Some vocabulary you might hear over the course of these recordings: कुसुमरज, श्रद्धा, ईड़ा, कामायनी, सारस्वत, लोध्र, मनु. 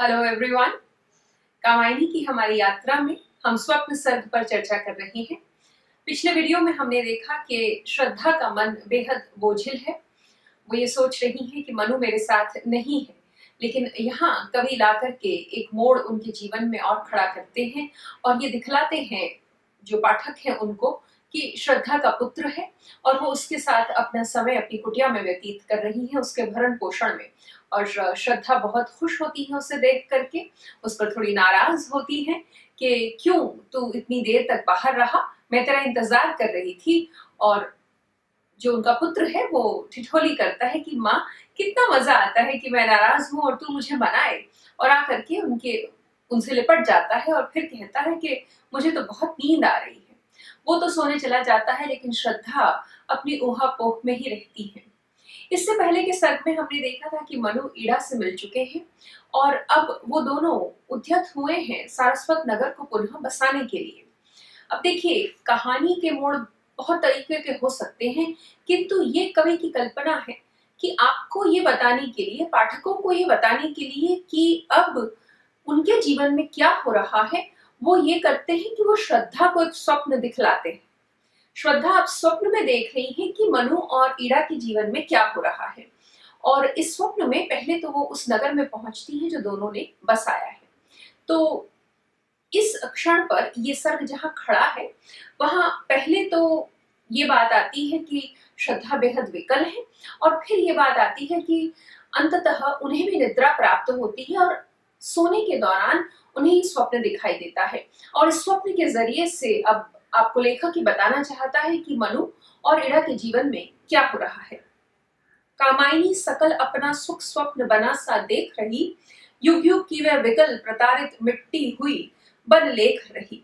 Hello everyone, कामायनी की हमारी यात्रा में हम स्वप्न सर्ग पर चर्चा कर रहे हैं। पिछले वीडियो में हमने देखा कि श्रद्धा का मन बेहद बोझिल है। वो ये सोच रही है कि मनु मेरे साथ नहीं है, लेकिन यहाँ कवि ला करके एक मोड़ उनके जीवन में और खड़ा करते हैं और ये दिखलाते हैं जो पाठक हैं उनको कि श्रद्धा का पुत्र है और वो उसके साथ अपना समय अपनी कुटिया में व्यतीत कर रही है, उसके भरण पोषण में। और श्रद्धा बहुत खुश होती है उसे देख करके, उस पर थोड़ी नाराज होती है कि क्यों तू इतनी देर तक बाहर रहा, मैं तेरा इंतजार कर रही थी। और जो उनका पुत्र है वो ठिठोली करता है कि माँ, कितना मजा आता है कि मैं नाराज हूँ और तू मुझे मनाए। और आकर के उनसे लिपट जाता है और फिर कहता है कि मुझे तो बहुत नींद आ रही है। वो तो सोने चला जाता है, लेकिन श्रद्धा अपनी ऊहापोह में ही रहती है। इससे पहले के सर्ग में हमने देखा था कि मनु ईड़ा से मिल चुके हैं और अब वो दोनों उद्यत हुए हैं सारस्वत नगर को पुनः बसाने के लिए। अब देखिए, कहानी के मोड़ बहुत तरीके के हो सकते हैं, किंतु ये कवि की कल्पना है कि आपको ये बताने के लिए, पाठकों को ये बताने के लिए कि अब उनके जीवन में क्या हो रहा है, वो ये करते हैं कि वो श्रद्धा को एक स्वप्न दिखलाते हैं। श्रद्धा अब स्वप्न में देख रही है कि मनु और ईड़ा के जीवन में क्या हो रहा है। और इस स्वप्न में पहले तो वो उस नगर में पहुंचती है जो दोनों ने बसाया है। तो इस क्षण पर ये सर्ग जहाँ खड़ा है, वहाँ पहले तो ये बात आती है कि श्रद्धा बेहद विकल है और फिर ये बात आती है कि अंततः उन्हें भी निद्रा प्राप्त होती है और सोने के दौरान उन्हें स्वप्न दिखाई देता है। और इस स्वप्न के जरिए से अब आपको लेखक ये बताना चाहता है कि मनु और ईड़ा के जीवन में क्या हो रहा है। कामायनी सकल अपना सुख स्वप्न बना सा देख रही, युग युग की वह विकल प्रताड़ित मिट्टी हुई बन लेख रही।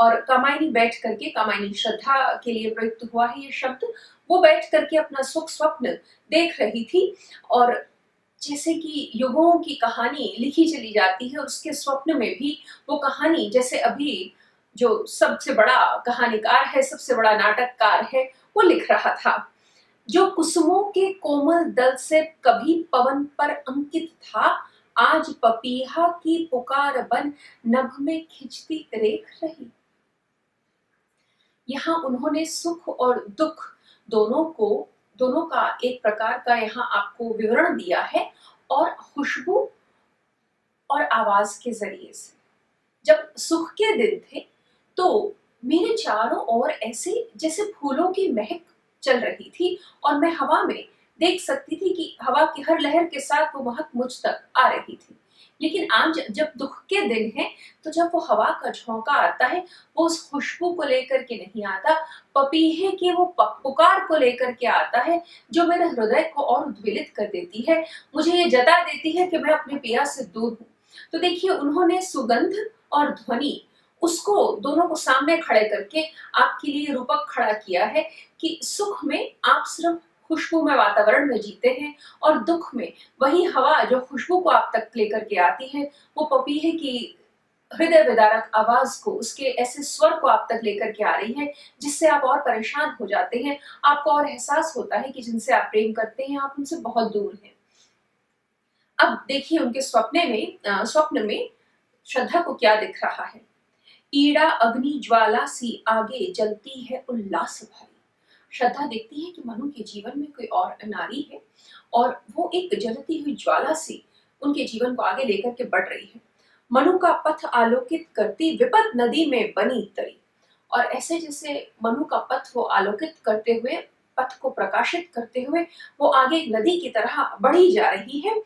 और कामायनी बैठ करके, कामायनी श्रद्धा के लिए प्रयुक्त हुआ है ये शब्द, वो बैठ करके अपना सुख स्वप्न देख रही थी। और जैसे कि युगों की कहानी लिखी चली जाती है, उसके स्वप्न में भी वो कहानी, जैसे अभी जो सबसे बड़ा कहानीकार है, सबसे बड़ा नाटककार है, वो लिख रहा था। जो कुसुमों के कोमल दल से कभी पवन पर अंकित था, आज पपीहा की पुकार बन नभ में खिंचती रेख रही। यहाँ उन्होंने सुख और दुख दोनों का एक प्रकार का यहाँ आपको विवरण दिया है, और खुशबू और आवाज के जरिए से। जब सुख के दिन थे तो मेरे चारों ओर ऐसे जैसे फूलों की महक चल रही थी और मैं हवा में देख सकती थी कि हवा की हर लहर के साथ वो महक मुझ तक आ रही थी। लेकिन आज जब दुख के दिन है तो जब वो हवा का झोंका आता है, वो उस खुशबू को लेकर के नहीं आता, पपीहे के वो पुकार को लेकर के आता है, जो मेरे हृदय को और उद्वेलित कर देती है, मुझे ये जता देती है कि मैं अपने पिया से दूर हूँ। तो देखिए, उन्होंने सुगंध और ध्वनि, उसको दोनों को सामने खड़े करके आपके लिए रूपक खड़ा किया है कि सुख में आप सिर्फ खुशबू में, वातावरण में जीते हैं, और दुख में वही हवा जो खुशबू को आप तक लेकर के आती है, वो पपीहे की हृदय विदारक आवाज को, उसके ऐसे स्वर को आप तक लेकर के आ रही है, जिससे आप और परेशान हो जाते हैं। आपको और एहसास होता है कि जिनसे आप प्रेम करते हैं आप उनसे बहुत दूर हैं। अब देखिए, उनके स्वप्न में श्रद्धा को क्या दिख रहा है। ईड़ा अग्नि ज्वाला सी आगे जलती है उल्लास भरी। श्रद्धा देखती है कि मनु के जीवन में कोई और नारी है और वो एक जलती हुई ज्वाला से उनके जीवन को आगे लेकर के बढ़ रही है। मनु का पथ आलोकित करती विपत नदी में बनी तरी। और ऐसे जैसे मनु का पथ वो आलोकित करते हुए, पथ को प्रकाशित करते हुए, वो आगे एक नदी की तरह बढ़ी जा रही है।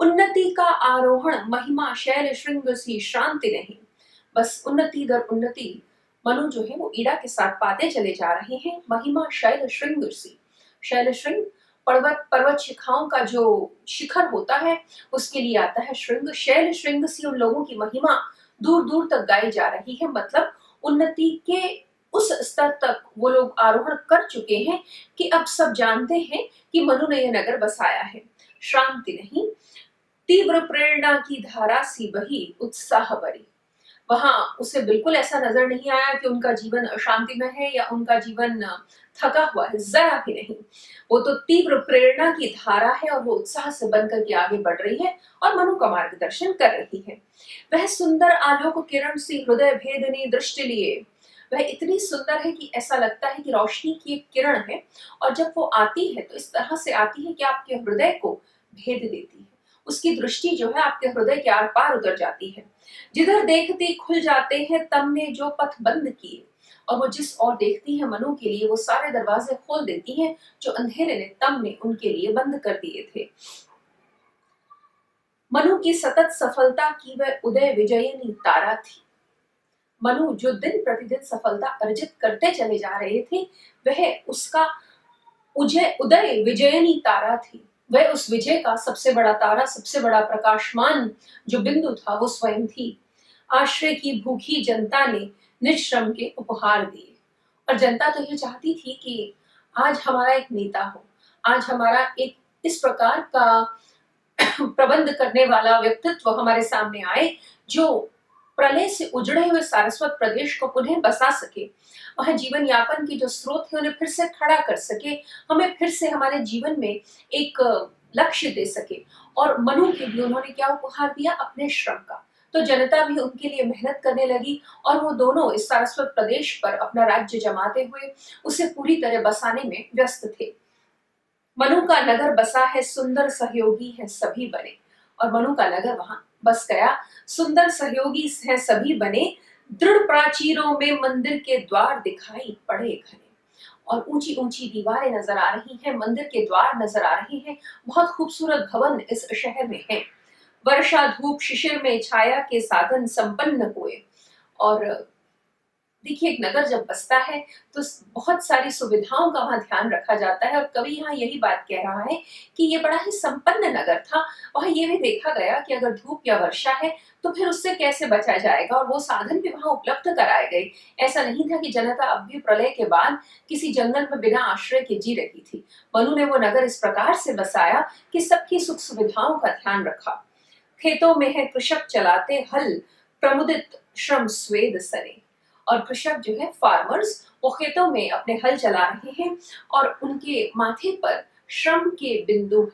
उन्नति का आरोहण महिमा शैल श्रृंग सी शांति नहीं। बस उन्नति दर उन्नति मनु जो है वो ईड़ा के साथ पाते चले जा रहे हैं। महिमा शैल श्रृंग सी, शैल श्रृंग पर्वत शिखाओं का जो शिखर होता है उसके लिए आता है श्रृंग। शैल श्रृंग सी उन लोगों की महिमा दूर दूर तक गाई जा रही है, मतलब उन्नति के उस स्तर तक वो लोग आरोहण कर चुके हैं कि अब सब जानते हैं कि मनु ने यह नगर बसाया है। शांति नहीं, तीव्र प्रेरणा की धारा सी बही उत्साह भरी। वहाँ उसे बिल्कुल ऐसा नजर नहीं आया कि उनका जीवन अशांति में है या उनका जीवन थका हुआ है, जरा भी नहीं। वो तो तीव्र प्रेरणा की धारा है और वो उत्साह से बन करके आगे बढ़ रही है और मनु का मार्गदर्शन कर रही है। वह सुंदर आलोक किरण सी हृदय भेदनी दृष्टि लिए, वह इतनी सुंदर है कि ऐसा लगता है कि रोशनी की एक किरण है और जब वो आती है तो इस तरह से आती है कि आपके हृदय को भेद देती है। उसकी दृष्टि जो है आपके हृदय के आर पार उतर जाती है। जिधर देखती खुल जाते हैं तम ने जो पथ बंद किए, और वो जिस ओर देखती है मनु के लिए वो सारे दरवाजे खोल देती है जो अंधेरे ने तम ने उनके लिए बंद कर दिए थे। मनु की सतत सफलता की वह उदय विजयनी तारा थी। मनु जो दिन प्रतिदिन सफलता अर्जित करते चले जा रहे थे वह उसका उदय विजयनी तारा थी। वह उस विजय का सबसे बड़ा तारा, सबसे बड़ा प्रकाशमान जो बिंदु था वो स्वयं थी। आश्रय की भूखी जनता ने निश्रम के उपहार दिए, और जनता तो यह चाहती थी कि आज हमारा एक नेता हो, आज हमारा एक इस प्रकार का प्रबंध करने वाला व्यक्तित्व हमारे सामने आए जो प्रलय से उजड़े हुए सारस्वत प्रदेश को पुनः बसा सके, वह जीवन यापन की जो स्रोत है उन्हें फिर से खड़ा कर सके, हमें फिर से हमारे जीवन में एक लक्ष्य दे सके। और मनु के लिए उन्होंने क्या उपहार दिया? अपने श्रम का। तो जनता भी उनके लिए मेहनत करने लगी और वो दोनों इस सारस्वत प्रदेश पर अपना राज्य जमाते हुए उसे पूरी तरह बसाने में व्यस्त थे। मनु का नगर बसा है, सुंदर सहयोगी है सभी बने। और मनु का नगर वहां बस गया, सुंदर सहयोगी हैं सभी बने। दृढ़ प्राचीरों में मंदिर के द्वार दिखाई पड़े घने, और ऊंची ऊंची दीवारें नजर आ रही हैं, मंदिर के द्वार नजर आ रहे हैं। बहुत खूबसूरत भवन इस शहर में है। वर्षा धूप शिशिर में छाया के साधन संपन्न हुए। और देखिए, एक नगर जब बसता है तो बहुत सारी सुविधाओं का वहाँ ध्यान रखा जाता है। और कवि यहाँ यही बात कह रहा है कि ये बड़ा ही संपन्न नगर था। वहाँ ये भी देखा गया कि अगर धूप या वर्षा है तो फिर उससे कैसे बचा जाएगा, और वो साधन भी वहाँ उपलब्ध कराए गए। ऐसा नहीं था कि जनता अब भी प्रलय के बाद किसी जंगल में बिना आश्रय के जी रही थी। मनु ने वो नगर इस प्रकार से बसाया कि सबकी सुख सुविधाओं का ध्यान रखा। खेतों में है कृषक चलाते हल, प्रमुदित श्रम स्वेद सरे। और कृषक जो है, फार्मर्स, वो खेतों में अपने हल चला रहे हैं और उनके माथे पर श्रम के बिंदु,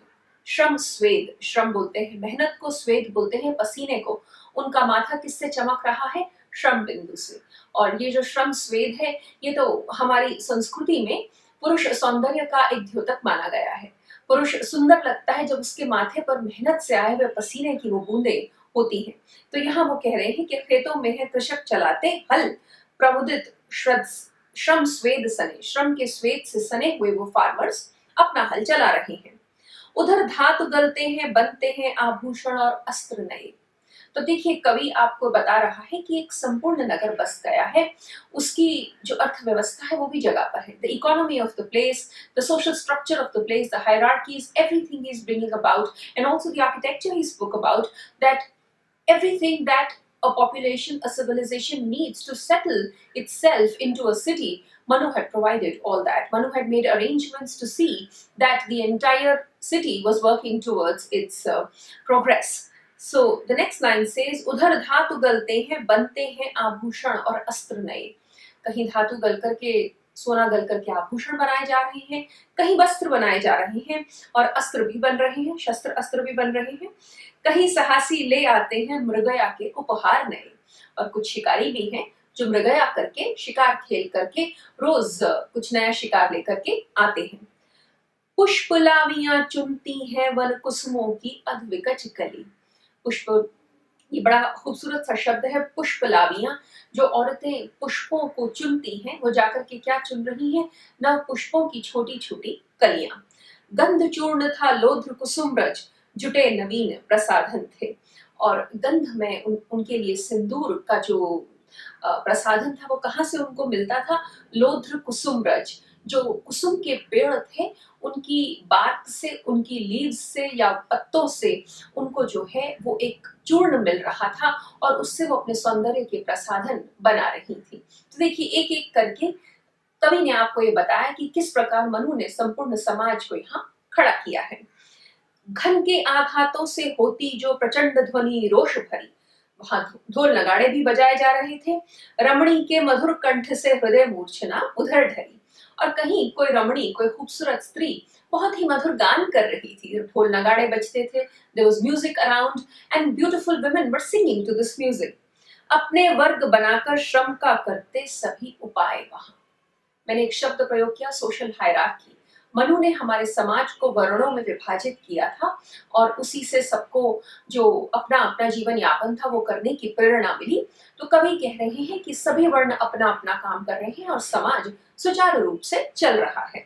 श्रम स्वेद, श्रम बोलते हैं मेहनत को, स्वेद बोलते हैं पसीने को। उनका माथा किससे चमक रहा है? श्रम बिंदु से। और ये जो श्रम स्वेद है, ये तो हमारी संस्कृति में पुरुष सौंदर्य का एक द्योतक माना गया है। पुरुष सुंदर लगता है जब उसके माथे पर मेहनत से आए हुए पसीने की वो बूंदे होती है। तो यहाँ वो कह रहे हैं कि खेतों में है कृषक चलाते हल, प्रमुदित श्रम स्वेद सने, श्रम के स्वेद से सने हुए वो फार्मर्स अपना हल चला रहे हैं। उधर धातु गलते हैं, बनते हैं आभूषण और अस्त्र नए। तो देखिए, कवि आपको बता रहा है कि एक संपूर्ण नगर बस गया है। उसकी जो अर्थव्यवस्था है वो भी जगह पर है। The economy of the place, the social structure of the place, the hierarchies, everything he is bringing about, and also the architecture he spoke about, that everything that a population, a civilization needs to settle itself into a city, Manu had provided all that. Manu had made arrangements to see that the entire city was working towards its progress. So the next line says, "Udhar dhatu galte hain, bante hain aabhushan aur astra naye." Kahin dhatu gal karke, सोना गल करके आभूषण बनाए जा रहे हैं, कहीं वस्त्र बनाए जा रहे हैं और अस्त्र भी बन रहे हैं, शस्त्र अस्त्र भी बन रहे हैं। कहीं साहसी ले आते हैं मृगया के उपहार नए, और कुछ शिकारी भी हैं जो मृगया करके, शिकार खेल करके रोज कुछ नया शिकार लेकर के आते हैं। पुष्पलावियां चुनती हैं वन कुसुमों की अधविकच कली। पुष्प, ये बड़ा खूबसूरत सा शब्द है, पुष्पलावियां। जो औरतें पुष्पों को चुनती हैं वो जाकर के क्या चुन रही हैं? ना पुष्पों की छोटी छोटी कलियां। गंध चूर्ण था लोध्र कुसुमरज, जुटे नवीन प्रसाधन थे। और गंध में उनके लिए सिंदूर का जो प्रसाधन था वो कहाँ से उनको मिलता था? लोध्र कुसुमरज, जो कुसुम के पेड़ थे उनकी बात से, उनकी लीव्स से या पत्तों से उनको जो है वो एक चूर्ण मिल रहा था और उससे वो अपने सौंदर्य के प्रसाधन बना रही थी। तो देखिए, एक एक करके कवि ने आपको ये बताया कि किस प्रकार मनु ने संपूर्ण समाज को यहाँ खड़ा किया है। घन के आघातों से होती जो प्रचंड ध्वनि रोष भरी, वहां ढोल नगाड़े भी बजाए जा रहे थे। रमणी के मधुर कंठ से हृदय मूर्छना उधर ढली और कहीं कोई रमणी, कोई खूबसूरत स्त्री बहुत ही मधुर गान कर रही थी। ढोल नगाड़े बजते थे, there was music around and beautiful women were singing to this music। अपने वर्ग बनाकर श्रम का करते सभी उपाय। वहां मैंने एक शब्द प्रयोग किया, सोशल हायरार्की। मनु ने हमारे समाज को वर्णों में विभाजित किया था और उसी से सबको जो अपना अपना जीवन यापन था वो करने की प्रेरणा मिली। तो कवि कह रहे हैं कि सभी वर्ण अपना अपना काम कर रहे हैं और समाज सुचारू रूप से चल रहा है।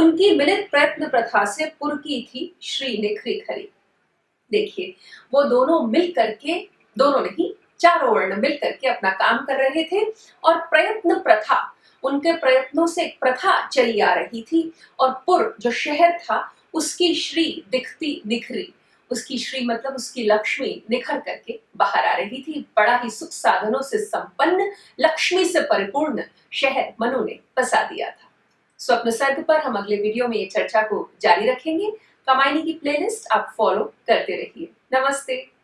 उनकी मिलित प्रयत्न प्रथा से पुरकी थी श्री निखरी खरी। देखिए, वो दोनों मिल करके, दोनों नहीं, चारों वर्ण मिल करके अपना काम कर रहे थे और प्रयत्न प्रथा, उनके प्रयत्नों से एक प्रथा चली आ रही थी। और पुर जो शहर था उसकी श्री दिखती निखरी, उसकी श्री मतलब उसकी लक्ष्मी निखर करके बाहर आ रही थी। बड़ा ही सुख साधनों से संपन्न, लक्ष्मी से परिपूर्ण शहर मनु ने बसा दिया था। स्वप्न सर्ग पर हम अगले वीडियो में ये चर्चा को जारी रखेंगे। कामायनी की प्लेलिस्ट आप फॉलो करते रहिए। नमस्ते।